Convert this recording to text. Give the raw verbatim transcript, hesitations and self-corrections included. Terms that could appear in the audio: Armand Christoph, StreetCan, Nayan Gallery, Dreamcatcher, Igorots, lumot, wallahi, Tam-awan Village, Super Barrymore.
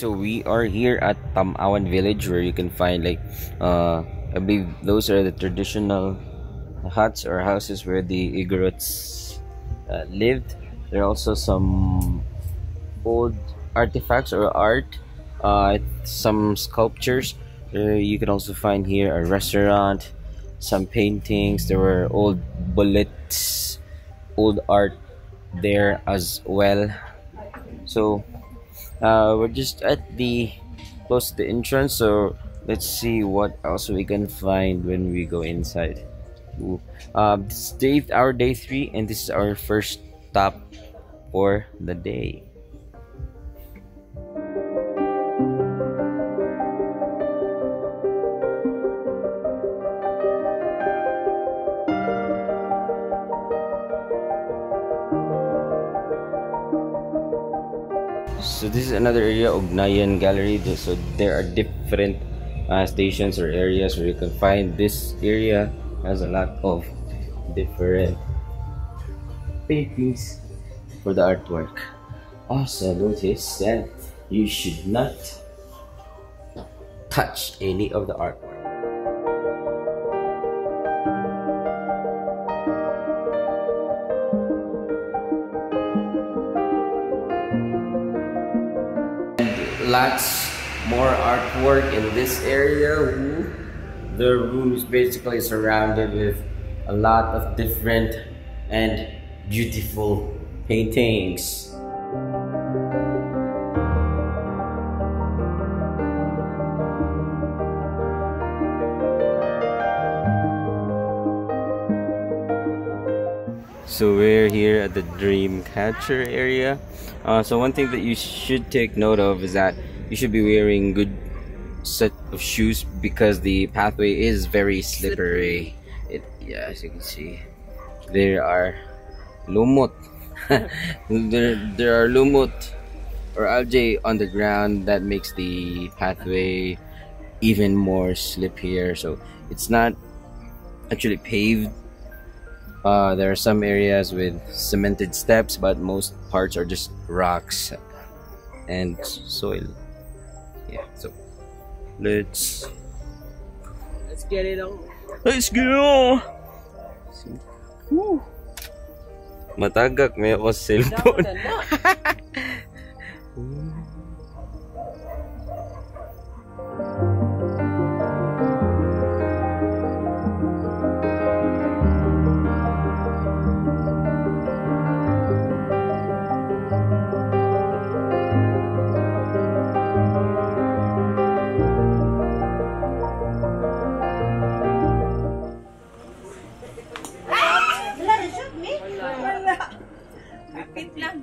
So we are here at Tam-awan Village, where you can find like uh, I believe those are the traditional huts or houses where the Igorots uh, lived. There are also some old artifacts or art, uh, some sculptures. Uh, you can also find here a restaurant, some paintings. There were old bullets, old art there as well. So Uh, we're just at the close to the entrance, so let's see what else we can find when we go inside. Ooh. Uh, this is day, our day three, and this is our first stop for the day. So this is another area of Nayan Gallery. So there are different uh, stations or areas where you can find. This area has a lot of different paintings for the artwork. Also notice that you should not touch any of the artwork. Lots more artwork in this area. The room is basically surrounded with a lot of different and beautiful paintings. So we're here at the Dreamcatcher area. Uh, so one thing that you should take note of is that you should be wearing good set of shoes, because the pathway is very slippery. It, yeah, as you can see, there are lumot. there, there are lumot or algae on the ground that makes the pathway even more slippier. So it's not actually paved. Uh, there are some areas with cemented steps, but most parts are just rocks and soil. Yeah, so let's let's get it on. Let's go. Woo. Matagak may ako sa cellphone. Wait lang.